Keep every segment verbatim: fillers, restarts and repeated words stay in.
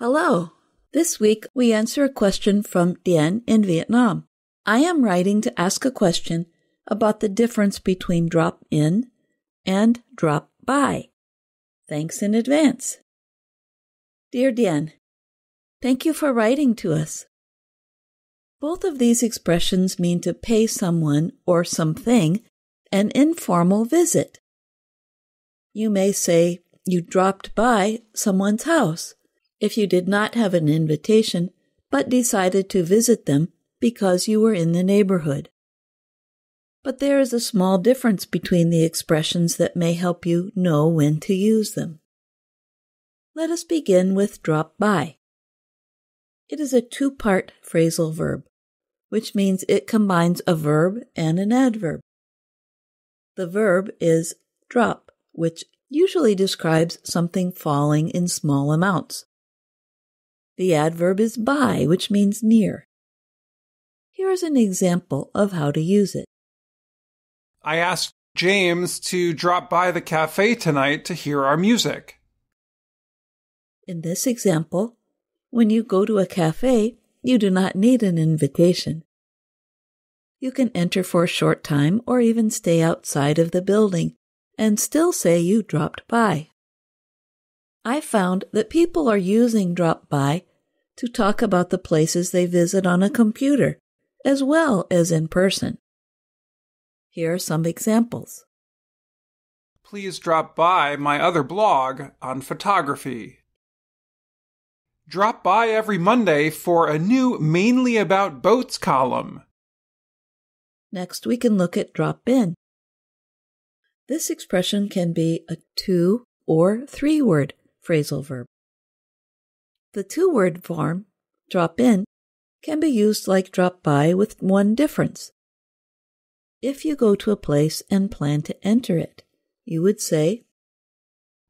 Hello! This week we answer a question from Dien in Vietnam. I am writing to ask a question about the difference between drop in and drop by. Thanks in advance. Dear Dien, thank you for writing to us. Both of these expressions mean to pay someone or something an informal visit. You may say you dropped by someone's house if you did not have an invitation but decided to visit them because you were in the neighborhood. But there is a small difference between the expressions that may help you know when to use them. Let us begin with drop by. It is a two-part phrasal verb, which means it combines a verb and an adverb. The verb is drop, which usually describes something falling in small amounts. The adverb is by, which means near. Here is an example of how to use it. I asked James to drop by the cafe tonight to hear our music. In this example, when you go to a cafe, you do not need an invitation. You can enter for a short time or even stay outside of the building and still say you dropped by. I found that people are using drop by to talk about the places they visit on a computer, as well as in person. Here are some examples. Please drop by my other blog on photography. Drop by every Monday for a new Mainly About Boats column. Next, we can look at drop in. This expression can be a two- or three-word phrasal verb. The two-word form, drop in, can be used like drop by with one difference. If you go to a place and plan to enter it, you would say,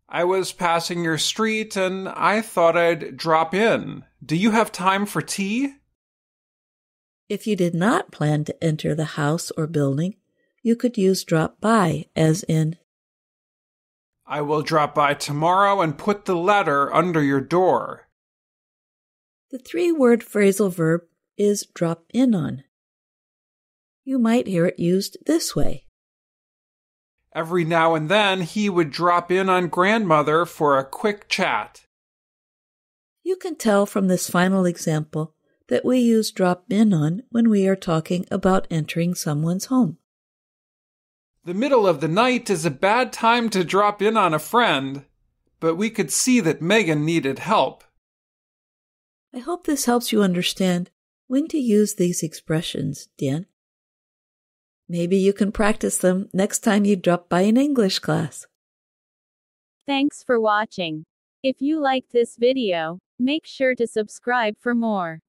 I was passing your street and I thought I'd drop in. Do you have time for tea? If you did not plan to enter the house or building, you could use drop by as in, I will drop by tomorrow and put the letter under your door. The three-word phrasal verb is drop in on. You might hear it used this way. Every now and then, he would drop in on grandmother for a quick chat. You can tell from this final example that we use drop in on when we are talking about entering someone's home. The middle of the night is a bad time to drop in on a friend, but we could see that Megan needed help. I hope this helps you understand when to use these expressions, Dien. Maybe you can practice them next time you drop by an English class. Thanks for watching. If you liked this video, make sure to subscribe for more.